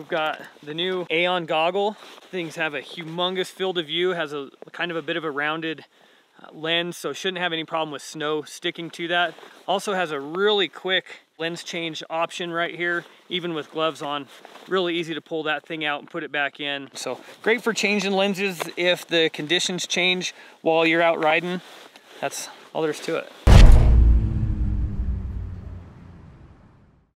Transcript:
We've got the new Aeon Goggle. Things have a humongous field of view, has a kind of a bit of a rounded lens, so shouldn't have any problem with snow sticking to that. Also has a really quick lens change option right here, even with gloves on. Really easy to pull that thing out and put it back in. So great for changing lenses if the conditions change while you're out riding. That's all there is to it.